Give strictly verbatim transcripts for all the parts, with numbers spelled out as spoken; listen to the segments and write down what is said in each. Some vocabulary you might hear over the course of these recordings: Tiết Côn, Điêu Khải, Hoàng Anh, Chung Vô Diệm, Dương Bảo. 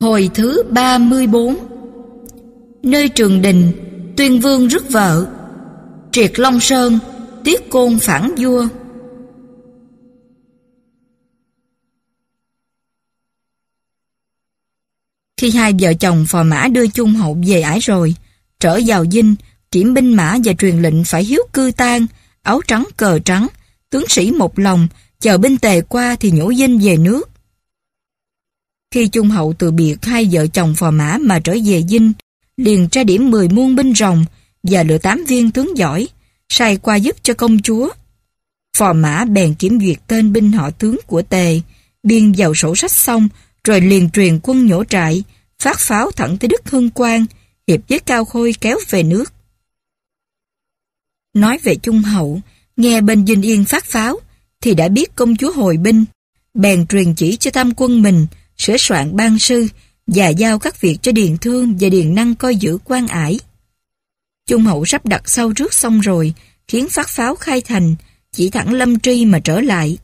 Hồi thứ ba mươi bốn. Nơi Trường Đình, Tuyên Vương rước vợ. Triệt Long Sơn, Tiết Côn phản vua. Khi hai vợ chồng phò mã đưa Chung Hậu về ải rồi, trở vào dinh, kiểm binh mã và truyền lệnh phải hiếu cư tang, áo trắng cờ trắng, tướng sĩ một lòng, chờ binh tề qua thì nhổ dinh về nước. Khi Chung Hậu từ biệt hai vợ chồng phò mã mà trở về dinh, liền tra điểm mười muôn binh rồng và lựa tám viên tướng giỏi, sai qua giúp cho công chúa. Phò mã bèn kiểm duyệt tên binh họ tướng của Tề, biên vào sổ sách xong, rồi liền truyền quân nhổ trại, phát pháo thẳng tới Đức Hưng Quang, hiệp với Cao Khôi kéo về nước. Nói về Chung Hậu, nghe bên Dinh Yên phát pháo, thì đã biết công chúa hồi binh, bèn truyền chỉ cho tam quân mình, sửa soạn ban sư và giao các việc cho Điền Thương và Điền Năng coi giữ quan ải. Chung Hậu sắp đặt sau rước xong rồi, khiến phát pháo khai thành, chỉ thẳng Lâm Tri mà trở lại.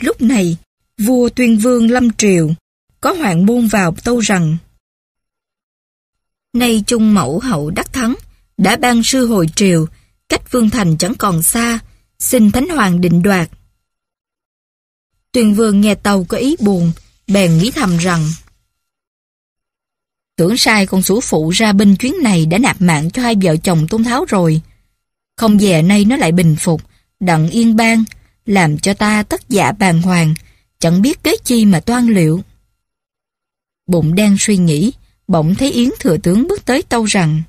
Lúc này, vua Tuyên Vương Lâm Triều, có hoàng môn vào tâu rằng: Nay Chung Mẫu Hậu đắc thắng, đã ban sư hồi triều, cách Vương Thành chẳng còn xa, xin Thánh Hoàng định đoạt. Tuyên Vương nghe tâu có ý buồn, bèn nghĩ thầm rằng: Tưởng sai con Sủ Phụ ra binh chuyến này đã nạp mạng cho hai vợ chồng Tôn Tháo rồi. Không dè nay nó lại bình phục, đặng yên bang, làm cho ta tất dạ bàng hoàng, chẳng biết kế chi mà toan liệu. Bụng đang suy nghĩ, bỗng thấy Yến Thừa Tướng bước tới tâu rằng: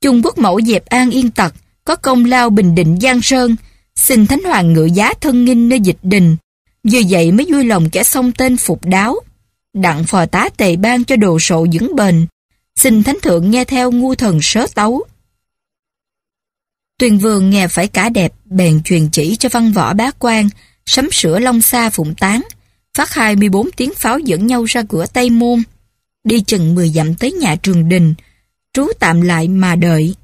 Chung Quốc Mẫu dẹp an Yên Tặc, có công lao bình định Giang Sơn, xin Thánh Hoàng ngự giá thân nghinh nơi Dịch Đình, vừa vậy mới vui lòng kẻ xông tên phục đáo. Đặng phò tá Tề ban cho đồ sộ vững bền, xin Thánh Thượng nghe theo ngu thần sớ tấu. Tuyên Vương nghe phải cả đẹp, bèn truyền chỉ cho văn võ bá quan sắm sửa long xa phụng tán, phát hai mươi bốn tiếng pháo dẫn nhau ra cửa Tây Môn, đi chừng mười dặm tới nhà Trường Đình, trú tạm lại mà đợi.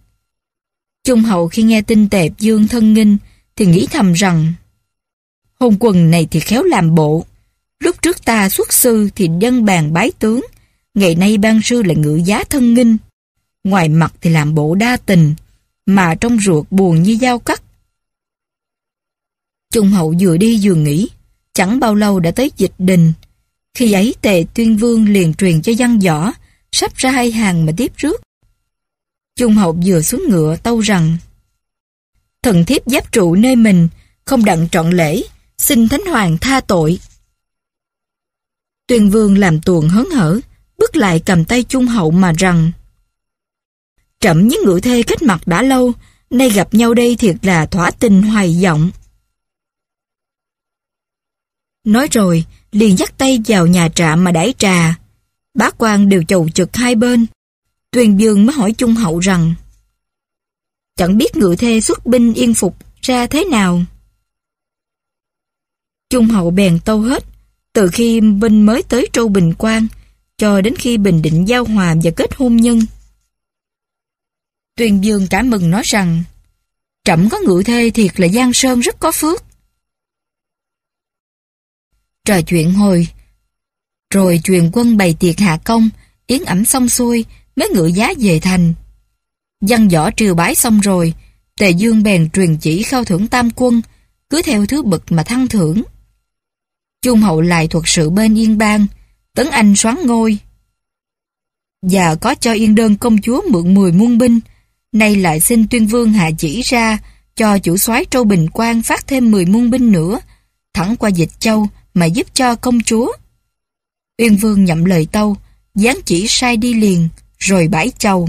Chung Hậu khi nghe tin Tề Dương thân nghinh thì nghĩ thầm rằng: Hôn quần này thì khéo làm bộ, lúc trước ta xuất sư thì dân bàn bái tướng, ngày nay ban sư lại ngự giá thân nghinh, ngoài mặt thì làm bộ đa tình, mà trong ruột buồn như dao cắt. Chung Hậu vừa đi vừa nghĩ, chẳng bao lâu đã tới Dịch Đình. Khi ấy Tề Tuyên Vương liền truyền cho văn võ sắp ra hai hàng mà tiếp rước. Chung Hậu vừa xuống ngựa tâu rằng: Thần thiếp giáp trụ nơi mình, không đặng trọn lễ, xin Thánh Hoàng tha tội. Tuyên Vương làm tuồng hớn hở, bước lại cầm tay Chung Hậu mà rằng: Trẫm với ngự thê cách mặt đã lâu, nay gặp nhau đây thiệt là thỏa tình hoài vọng. Nói rồi, liền dắt tay vào nhà trạm mà đãi trà. Bá quan đều chầu chực hai bên. Tuyên Vương mới hỏi Chung Hậu rằng: Chẳng biết ngự thê xuất binh yên phục ra thế nào? Chung Hậu bèn tâu hết, từ khi binh mới tới Châu Bình Quan, cho đến khi bình định giao hòa và kết hôn nhân. Tuyên Vương cả mừng nói rằng: Trẫm có ngự thê thiệt là Giang Sơn rất có phước. Trò chuyện hồi, rồi truyền quân bày tiệc hạ công, yến ẩm xong xuôi, mới ngự giá về thành. Văn võ triều bái xong rồi, Tề Dương bèn truyền chỉ khao thưởng tam quân, cứ theo thứ bậc mà thăng thưởng. Chung Hậu lại thuật sự bên Yên Bang, Tấn Anh soán ngôi, và có cho Yên Đơn công chúa mượn mười muôn binh, nay lại xin Tuyên Vương hạ chỉ ra cho chủ soái Châu Bình Quan phát thêm mười muôn binh nữa, thẳng qua Dịch Châu mà giúp cho công chúa. Uyên Vương nhậm lời tâu, giáng chỉ sai đi liền, rồi bãi chầu.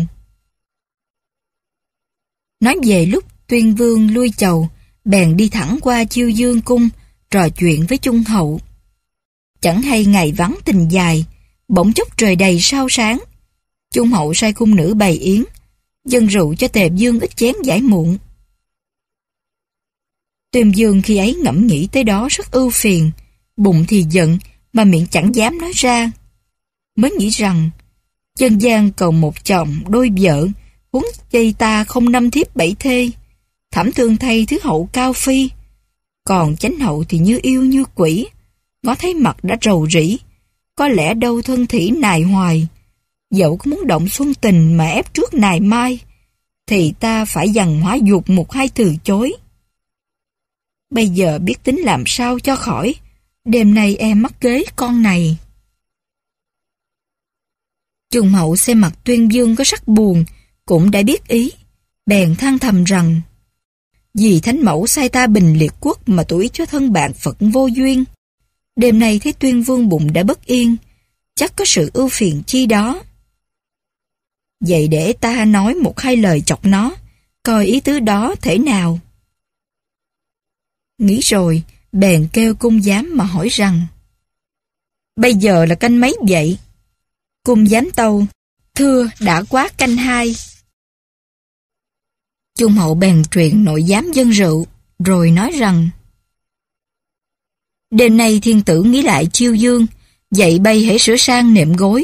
Nói về lúc Tuyên Vương lui chầu, bèn đi thẳng qua Chiêu Dương cung, trò chuyện với Chung Hậu. Chẳng hay ngày vắng tình dài, bỗng chốc trời đầy sao sáng. Chung Hậu sai cung nữ bày yến, dâng rượu cho Tề Dương ít chén giải muộn. Tuyên Vương khi ấy ngẫm nghĩ tới đó rất ưu phiền, bụng thì giận mà miệng chẳng dám nói ra. Mới nghĩ rằng: Dân gian cầu một chồng đôi vợ, huống chi ta không năm thiếp bảy thê, thảm thương thay thứ hậu cao phi. Còn chánh hậu thì như yêu như quỷ, ngó thấy mặt đã rầu rĩ, có lẽ đâu thân thỉ nài hoài. Dẫu có muốn động xuân tình mà ép trước nài mai, thì ta phải dằn hóa dục một hai từ chối. Bây giờ biết tính làm sao cho khỏi, đêm nay em mắc kế con này. Trùng Hậu xem mặt Tuyên Dương có sắc buồn, cũng đã biết ý, bèn than thầm rằng: vì Thánh Mẫu sai ta bình liệt quốc mà tủi cho thân bạn Phật vô duyên. Đêm nay thấy Tuyên Vương bụng đã bất yên, chắc có sự ưu phiền chi đó. Vậy để ta nói một hai lời chọc nó, coi ý tứ đó thế nào. Nghĩ rồi, bèn kêu cung giám mà hỏi rằng: bây giờ là canh mấy vậy? Cung giám tâu: thưa, đã quá canh hai. Chung Hậu bèn truyền nội giám dân rượu, rồi nói rằng: đêm nay thiên tử nghĩ lại chiêu dương, dậy bay hãy sửa sang nệm gối.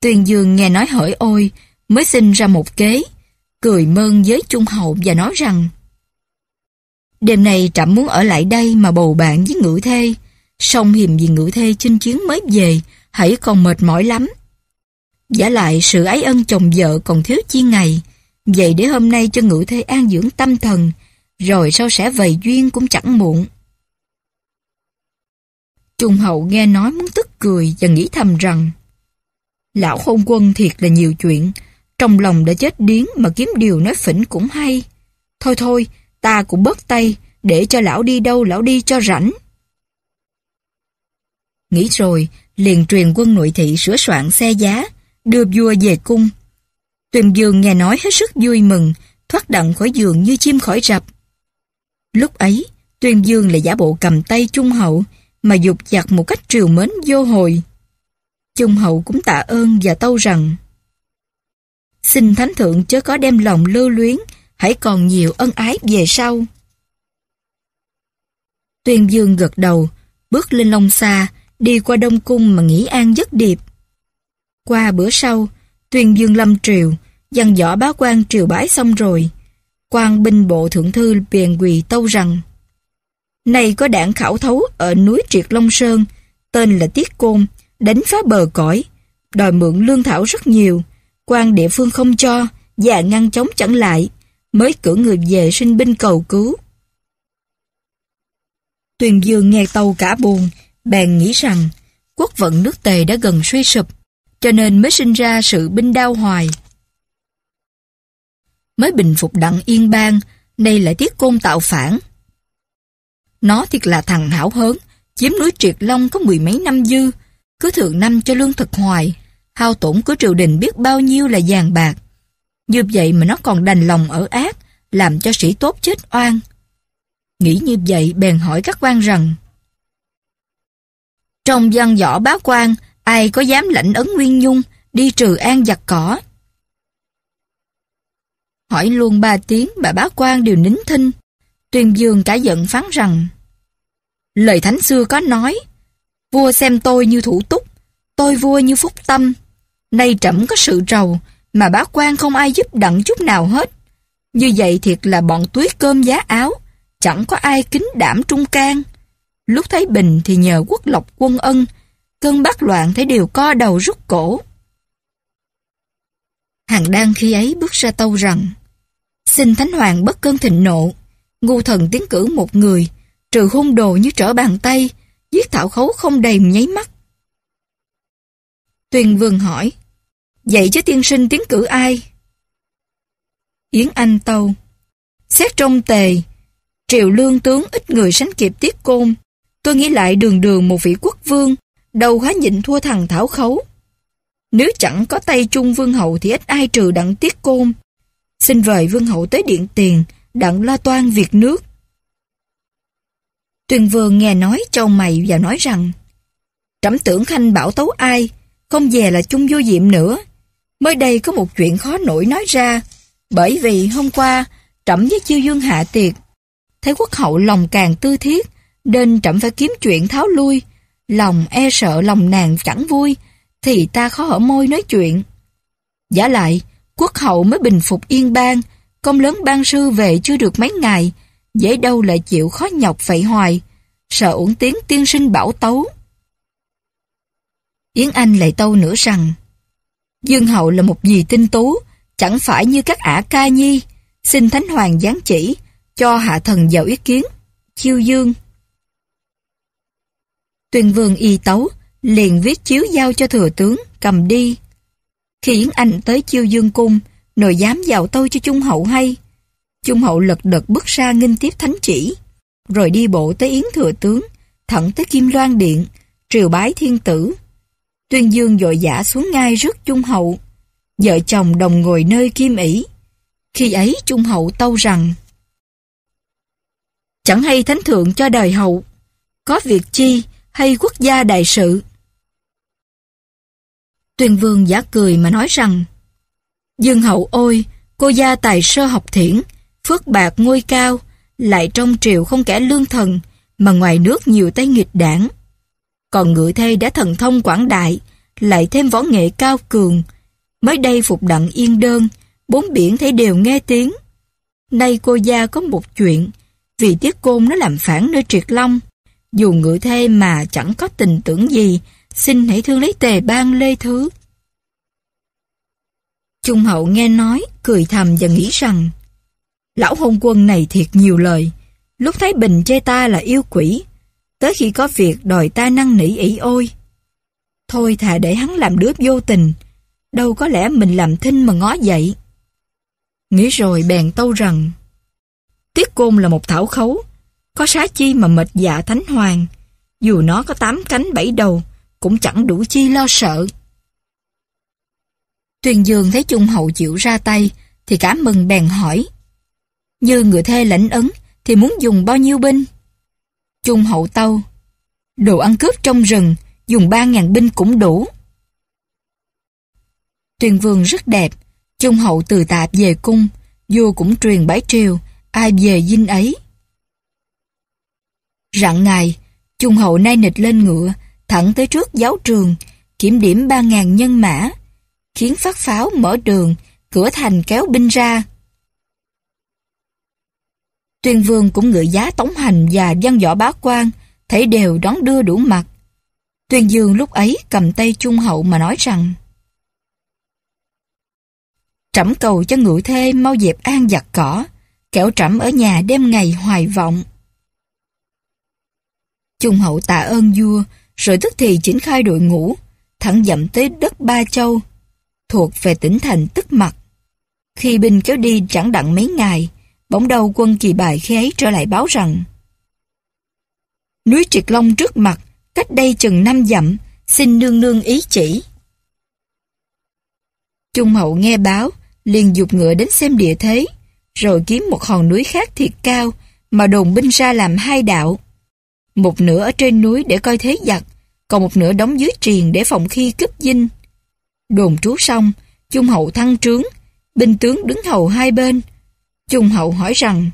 Tuyên Dương nghe nói hỡi ôi, mới sinh ra một kế, cười mơn với Chung Hậu và nói rằng: đêm nay trẫm muốn ở lại đây mà bầu bạn với ngự thê, song hiềm vì ngự thê chinh chiến mới về, hãy còn mệt mỏi lắm. Vả lại sự ái ân chồng vợ còn thiếu chi ngày, vậy để hôm nay cho ngự thê an dưỡng tâm thần, rồi sau sẽ vầy duyên cũng chẳng muộn. Chung Hậu nghe nói muốn tức cười và nghĩ thầm rằng: lão khôn quân thiệt là nhiều chuyện, trong lòng đã chết điếng mà kiếm điều nói phỉnh cũng hay. Thôi thôi, ta cũng bớt tay, để cho lão đi đâu lão đi cho rảnh. Nghĩ rồi, liền truyền quân nội thị sửa soạn xe giá, đưa vua về cung. Tuyên Dương nghe nói hết sức vui mừng, thoát đặng khỏi giường như chim khỏi rập. Lúc ấy, Tuyên Dương lại giả bộ cầm tay Chung Hậu, mà dục giặc một cách triều mến vô hồi. Chung Hậu cũng tạ ơn và tâu rằng: xin Thánh Thượng chớ có đem lòng lưu luyến, hãy còn nhiều ân ái về sau. Tuyên Dương gật đầu, bước lên Long Xa, đi qua Đông Cung mà nghỉ an giấc điệp. Qua bữa sau, Tuyên Dương lâm triều, dặn võ bá quan triều bái xong rồi, quan binh bộ thượng thư bèn quỳ tâu rằng: nay có đảng khảo thấu ở núi Triệt Long Sơn, tên là Tiết Côn, đánh phá bờ cõi, đòi mượn lương thảo rất nhiều, quan địa phương không cho và ngăn chống chẳng lại, mới cử người về sinh binh cầu cứu. Tuyên Dương nghe tâu cả buồn, bèn nghĩ rằng quốc vận nước Tề đã gần suy sụp, cho nên mới sinh ra sự binh đao hoài. Mới bình phục đặng Yên Bang, nay lại Tiết Côn tạo phản. Nó thiệt là thằng hảo hớn, chiếm núi Triệt Long có mười mấy năm dư, cứ thượng năm cho lương thực hoài, hao tổn của triều đình biết bao nhiêu là vàng bạc. Như vậy mà nó còn đành lòng ở ác, làm cho sĩ tốt chết oan. Nghĩ như vậy bèn hỏi các quan rằng: trong văn võ bá quan, ai có dám lãnh Ấn Nguyên Nhung đi trừ an giặc cỏ? Hỏi luôn ba tiếng mà bá quan đều nín thinh. Tuyên Dương cả giận phán rằng: lời thánh xưa có nói: vua xem tôi như thủ túc, tôi vua như phúc tâm. Nay trẫm có sự rầu mà bá quan không ai giúp đặng chút nào hết. Như vậy thiệt là bọn túi cơm giá áo, chẳng có ai kính đảm trung can. Lúc thấy bình thì nhờ quốc lộc quân ân, cơn bát loạn thấy đều co đầu rút cổ. Hằng Đan khi ấy bước ra tâu rằng: xin Thánh Hoàng bất cơn thịnh nộ, ngu thần tiến cử một người, trừ hung đồ như trở bàn tay, giết thảo khấu không đầy nháy mắt. Tuyên Vương hỏi: vậy chứ tiên sinh tiến cử ai? Yến Anh tâu: xét trong Tề, triều lương tướng ít người sánh kịp Tiết Côn, tôi nghĩ lại đường đường một vị quốc vương, đâu há nhịn thua thằng thảo khấu. Nếu chẳng có tay Chung Vương Hậu thì ít ai trừ đặng Tiết Côn. Xin vời Vương Hậu tới Điện Tiền, đặng lo toan việc nước. Tuyên Vương nghe nói chau mày và nói rằng: trẫm tưởng khanh bảo tấu ai, không dè là Chung Vô Diệm nữa. Mới đây có một chuyện khó nổi nói ra, bởi vì hôm qua trẫm với Chiêu Dương hạ tiệc, thấy quốc hậu lòng càng tư thiết, nên trẫm phải kiếm chuyện tháo lui, lòng e sợ lòng nàng chẳng vui, thì ta khó hở môi nói chuyện. Vả lại, quốc hậu mới bình phục Yên Bang, công lớn ban sư về chưa được mấy ngày, dễ đâu lại chịu khó nhọc vậy hoài, sợ uổng tiếng tiên sinh bảo tấu. Yến Anh lại tâu nữa rằng Dương Hậu là một dì tinh tú, chẳng phải như các ả ca nhi, xin Thánh Hoàng giáng chỉ cho hạ thần vào ý kiến chiêu dương. Tuyên Vương y tấu liền viết chiếu giao cho thừa tướng cầm đi. Khi Yến Anh tới Chiêu Dương cung, nội dám vào tâu cho Chung Hậu hay. Chung Hậu lật đật bước ra nghinh tiếp thánh chỉ, rồi đi bộ tới Yến thừa tướng, thẳng tới Kim Loan điện triều bái thiên tử. Tuyên Dương vội vã xuống ngay rước Chung Hậu, vợ chồng đồng ngồi nơi kim ỷ. Khi ấy Chung Hậu tâu rằng: chẳng hay thánh thượng cho đời hậu có việc chi hay quốc gia đại sự. Tuyên Vương giả cười mà nói rằng: Dương hậu ôi, cô gia tài sơ học thiển, phước bạc ngôi cao, lại trong triều không kẻ lương thần, mà ngoài nước nhiều tay nghịch đảng. Còn ngự thê đã thần thông quảng đại, lại thêm võ nghệ cao cường. Mới đây phục đặng yên đơn, bốn biển thấy đều nghe tiếng. Nay cô gia có một chuyện, vì Tiết Côn nó làm phản nơi Triệt Long, dù ngự thê mà chẳng có tình tưởng gì, xin hãy thương lấy tề ban lê thứ. Chung Hậu nghe nói, cười thầm và nghĩ rằng: lão hôn quân này thiệt nhiều lời, lúc Thái Bình chê ta là yêu quỷ, tới khi có việc đòi ta năn nỉ ỷ ôi. Thôi thà để hắn làm đứa vô tình, đâu có lẽ mình làm thinh mà ngó dậy. Nghĩ rồi bèn tâu rằng: Tiết Côn là một thảo khấu, có xá chi mà mệt dạ Thánh Hoàng, dù nó có tám cánh bảy đầu, cũng chẳng đủ chi lo sợ. Tuyên Dương thấy Chung Hậu chịu ra tay, thì cả mừng bèn hỏi: như ngựa thê lãnh ấn, thì muốn dùng bao nhiêu binh? Chung Hậu tâu: đồ ăn cướp trong rừng, dùng ba ngàn binh cũng đủ. Tuyên Vương rất đẹp, Chung Hậu từ tạp về cung, vua cũng truyền bái triều, ai về dinh ấy. Rạng ngày, Chung Hậu nay nịch lên ngựa, thẳng tới trước giáo trường, kiểm điểm ba ngàn nhân mã, khiến phát pháo mở đường, cửa thành kéo binh ra. Tuyên Vương cũng ngự giá tống hành và văn võ bá quan, thấy đều đón đưa đủ mặt. Tuyên Dương lúc ấy cầm tay Chung Hậu mà nói rằng: trẫm cầu cho ngự thê mau dẹp an giặc cỏ, kẻo trẫm ở nhà đêm ngày hoài vọng. Chung Hậu tạ ơn vua, rồi tức thì chỉnh khai đội ngũ, thẳng dậm tới đất Ba Châu, thuộc về tỉnh thành Tức Mặc. Khi binh kéo đi chẳng đặng mấy ngày, bỗng đầu quân Kỳ Bài khi ấy trở lại báo rằng: núi Triệt Long trước mặt, cách đây chừng năm dặm, xin nương nương ý chỉ. Chung Hậu nghe báo, liền dục ngựa đến xem địa thế, rồi kiếm một hòn núi khác thiệt cao, mà đồn binh ra làm hai đạo. Một nửa ở trên núi để coi thế giặc, còn một nửa đóng dưới triền để phòng khi cướp dinh. Đồn trú xong, Chung Hậu thăng trướng, binh tướng đứng hầu hai bên. Chung Hậu hỏi rằng: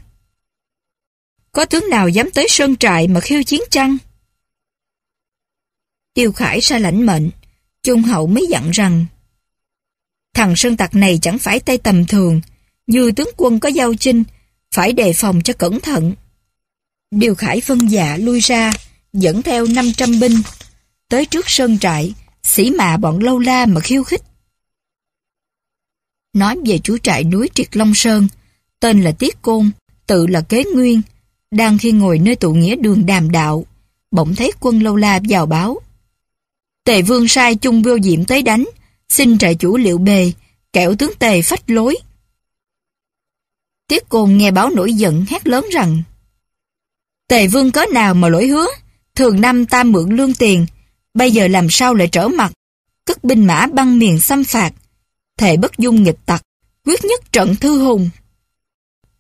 có tướng nào dám tới sơn trại mà khiêu chiến chăng? Tiêu Khải ra lãnh mệnh, Chung Hậu mới dặn rằng: thằng sơn tặc này chẳng phải tay tầm thường, như tướng quân có giao chinh, phải đề phòng cho cẩn thận. Điều Khải phân dạ lui ra, dẫn theo năm trăm binh, tới trước sơn trại, xỉ mạ bọn lâu la mà khiêu khích. Nói về chủ trại núi Triệt Long Sơn, tên là Tiết Côn, tự là Kế Nguyên, đang khi ngồi nơi tụ nghĩa đường đàm đạo, bỗng thấy quân lâu la vào báo: Tề Vương sai Chung Vô Diệm tới đánh, xin trại chủ liệu bề, kẻo tướng Tề phách lối. Tiết Côn nghe báo nổi giận, hét lớn rằng: Tề Vương cớ nào mà lỗi hứa, thường năm ta mượn lương tiền, bây giờ làm sao lại trở mặt, cất binh mã băng miền xâm phạt, thề bất dung nghịch tặc, quyết nhất trận thư hùng.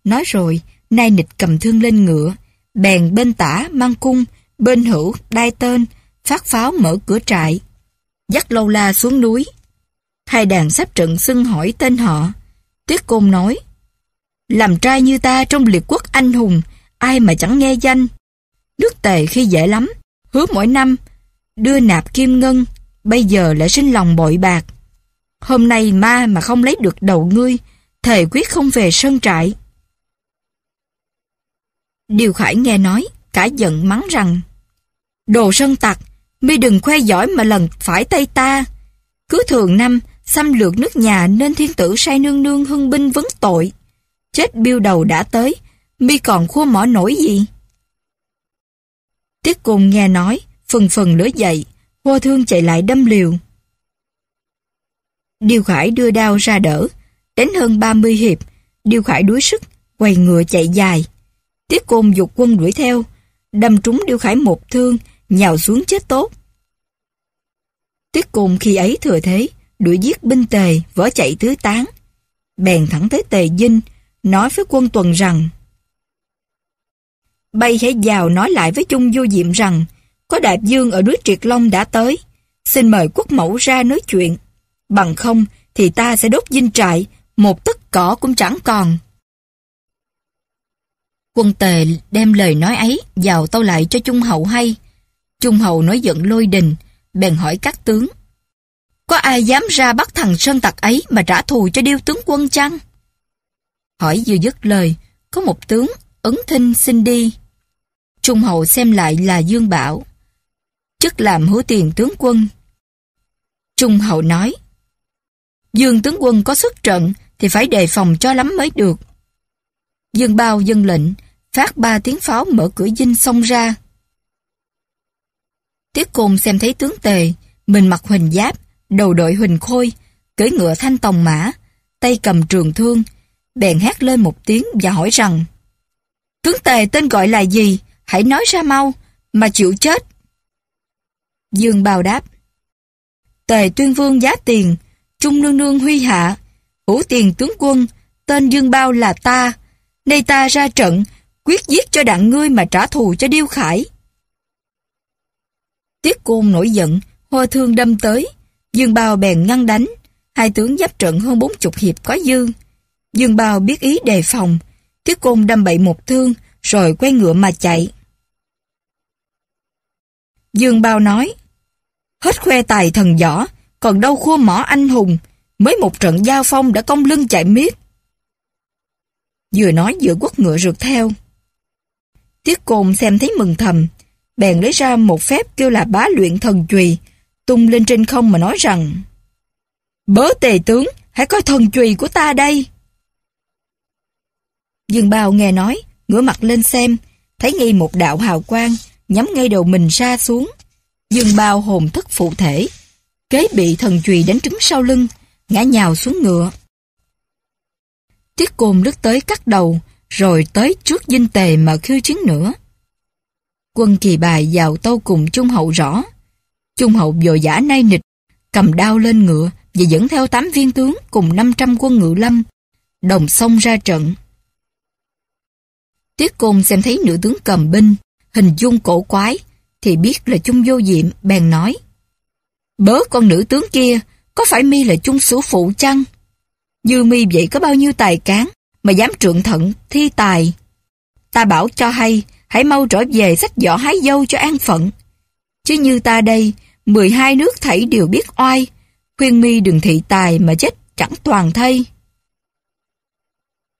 Nói rồi, nai nịch cầm thương lên ngựa, bèn bên tả mang cung, bên hữu đai tên, phát pháo mở cửa trại, dắt lâu la xuống núi. Hai đàn sắp trận xưng hỏi tên họ. Tiết Côn nói: làm trai như ta trong liệt quốc anh hùng, ai mà chẳng nghe danh. Nước Tề khi dễ lắm, hứa mỗi năm đưa nạp kim ngân, bây giờ lại sinh lòng bội bạc. Hôm nay ma mà không lấy được đầu ngươi, thề quyết không về sơn trại. Điều Khải nghe nói, cả giận mắng rằng: đồ sơn tặc, mi đừng khoe giỏi mà lần phải tay ta. Cứ thường năm xâm lược nước nhà nên thiên tử sai nương nương hưng binh vấn tội. Chết biêu đầu đã tới, mi còn khua mỏ nổi gì? Tiết Cùng nghe nói, phần phần lửa dậy, Hoa Thương chạy lại đâm liều. Điêu Khải đưa đao ra đỡ, đến hơn ba mươi hiệp, Điêu Khải đuối sức, quay ngựa chạy dài. Tiết Côn dục quân đuổi theo, đâm trúng Điêu Khải một thương, nhào xuống chết tốt. Tiết Côn khi ấy thừa thế, đuổi giết binh Tề, vỡ chạy tứ tán. Bèn thẳng tới Tề Dinh, nói với quân Tuần rằng: Bây hãy vào nói lại với Chung Vô Diệm rằng có đại dương ở núi Triệt Long đã tới, xin mời quốc mẫu ra nói chuyện. Bằng không thì ta sẽ đốt dinh trại, một tấc cỏ cũng chẳng còn. Quân Tề đem lời nói ấy vào tâu lại cho Trung Hậu hay. Trung Hậu nói giận lôi đình, bèn hỏi các tướng: Có ai dám ra bắt thằng sơn tặc ấy mà trả thù cho Điêu tướng quân chăng? Hỏi vừa dứt lời, có một tướng ứng thinh xin đi. Trung Hậu xem lại là Dương Bảo, chức làm hữu tiền tướng quân. Trung Hậu nói: Dương tướng quân có xuất trận thì phải đề phòng cho lắm mới được. Dương Bao dân lệnh, phát ba tiếng pháo mở cửa dinh xông ra. Tiết Côn xem thấy tướng Tề, mình mặc huỳnh giáp, đầu đội huỳnh khôi, cưỡi ngựa thanh tòng mã, tay cầm trường thương, bèn hét lên một tiếng và hỏi rằng: Tướng Tề tên gọi là gì? Hãy nói ra mau, mà chịu chết. Dương Bao đáp: Tề Tuyên Vương Giá Tiền, Trung nương nương Huy Hạ, hữu tiền tướng quân, tên Dương Bao là ta. Nay ta ra trận, quyết giết cho đặng ngươi mà trả thù cho Điêu Khải. Tiết Côn nổi giận, Hoa Thương đâm tới, Dương Bao bèn ngăn đánh. Hai tướng giáp trận hơn bốn chục hiệp có dư. Dương Bao biết ý đề phòng, Tiết Côn đâm bậy một thương, rồi quay ngựa mà chạy. Dương Bao nói: Hết khoe tài thần võ, còn đâu khua mỏ anh hùng, mới một trận giao phong đã cong lưng chạy miết. Vừa nói vừa quất ngựa rượt theo. Tiết Côn xem thấy mừng thầm, bèn lấy ra một phép kêu là bá luyện thần chùy, tung lên trên không mà nói rằng: Bớ Tề tướng, hãy coi thần chùy của ta đây. Dương Bao nghe nói, ngửa mặt lên xem, thấy ngay một đạo hào quang nhắm ngay đầu mình ra xuống. Dương Bao hồn thức phụ thể, kế bị thần chùy đánh trúng sau lưng, ngã nhào xuống ngựa. Tiết Côn lướt tới cắt đầu, rồi tới trước dinh Tề mà khiêu chiến nữa. Quân Kỳ Bài vào tâu cùng Trung Hậu rõ. Trung Hậu vội vã nay nịch, cầm đao lên ngựa và dẫn theo tám viên tướng cùng năm trăm quân ngự lâm, đồng xông ra trận. Tiết Côn xem thấy nữ tướng cầm binh, hình dung cổ quái, thì biết là Chung Vô Diệm, bèn nói: Bớ con nữ tướng kia, có phải mi là Chung Sử Phụ chăng? Như mi vậy có bao nhiêu tài cán mà dám trượng thận thi tài. Ta bảo cho hay, hãy mau trở về xách giỏ hái dâu cho an phận. Chứ như ta đây, mười hai nước thảy đều biết oai, khuyên mi đừng thị tài mà chết chẳng toàn thây.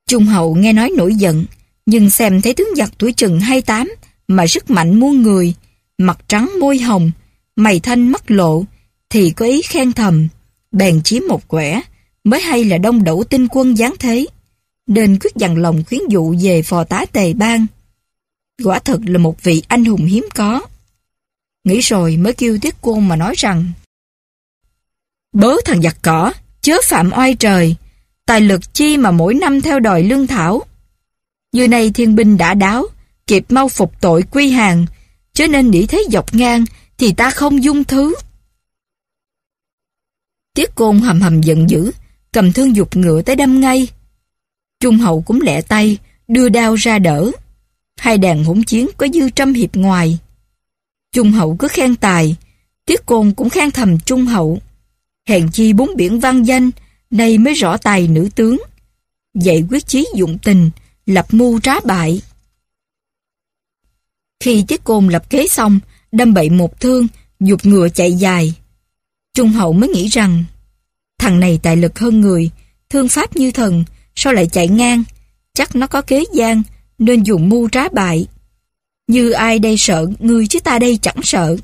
Trung Hậu nghe nói nổi giận, nhưng xem thấy tướng giặc tuổi chừng hai tám mà sức mạnh muôn người, mặt trắng môi hồng, mày thanh mắt lộ, thì có ý khen thầm, bèn chiếm một quẻ, mới hay là Đông Đẩu Tinh Quân giáng thế, nên quyết dằn lòng khuyến dụ về phò tá Tề Bang. Quả thật là một vị anh hùng hiếm có. Nghĩ rồi mới kêu Tiết Côn mà nói rằng: Bớ thằng giặc cỏ, chớ phạm oai trời, tài lực chi mà mỗi năm theo đòi lương thảo. Như nay thiên binh đã đáo, kịp mau phục tội quy hàng, chớ nên nghĩ thế dọc ngang thì ta không dung thứ. Tiết Côn hầm hầm giận dữ, cầm thương giục ngựa tới đâm ngay. Trung Hậu cũng lẹ tay, đưa đao ra đỡ. Hai đàn hỗn chiến có dư trăm hiệp ngoài. Trung Hậu cứ khen tài, Tiết Côn cũng khen thầm Trung Hậu. Hèn chi bốn biển vang danh, nay mới rõ tài nữ tướng. Vậy quyết chí dụng tình, lập mưu trá bại. Khi Tiết Côn lập kế xong, đâm bậy một thương, giục ngựa chạy dài. Trung Hậu mới nghĩ rằng: Thằng này tài lực hơn người, thương pháp như thần, sao lại chạy ngang? Chắc nó có kế gian, nên dùng mưu trá bại. Như ai đây sợ ngươi chứ ta đây chẳng sợ.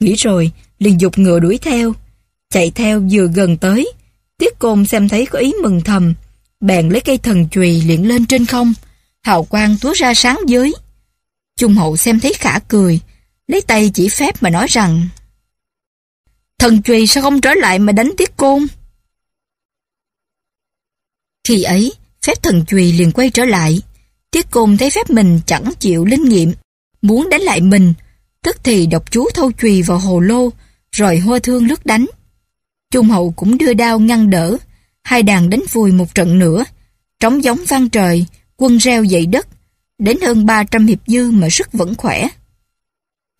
Nghĩ rồi, liền dục ngựa đuổi theo. Chạy theo vừa gần tới, Tiết Côn xem thấy có ý mừng thầm, bèn lấy cây thần chùy liệng lên trên không, hào quang túa ra sáng giới. Trung Hậu xem thấy khả cười, lấy tay chỉ phép mà nói rằng: "Thần chùy sao không trở lại mà đánh Tiết Côn?" Khi ấy, phép thần chùy liền quay trở lại. Tiết Côn thấy phép mình chẳng chịu linh nghiệm, muốn đánh lại mình, tức thì độc chú thâu chùy vào hồ lô, rồi hô thương lướt đánh. Trung Hậu cũng đưa đao ngăn đỡ, hai đàn đánh vùi một trận nữa, trống giống vang trời, quân reo dậy đất, đến hơn ba trăm hiệp dư mà sức vẫn khỏe.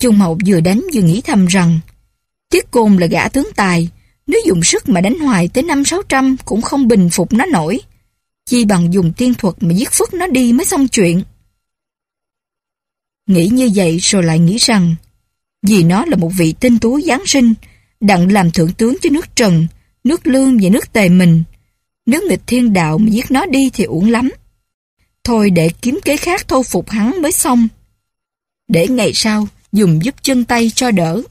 Trung Hậu vừa đánh vừa nghĩ thầm rằng: Tiết Côn là gã tướng tài, nếu dùng sức mà đánh hoài tới năm sáu trăm cũng không bình phục nó nổi, chi bằng dùng tiên thuật mà giết phứt nó đi mới xong chuyện. Nghĩ như vậy rồi lại nghĩ rằng, vì nó là một vị tinh tú Giáng sinh, đặng làm thượng tướng cho nước Trần, nước Lương và nước Tề mình, nếu nghịch thiên đạo mà giết nó đi thì uổng lắm. Thôi để kiếm kế khác thu phục hắn mới xong, để ngày sau dùng giúp chân tay cho đỡ.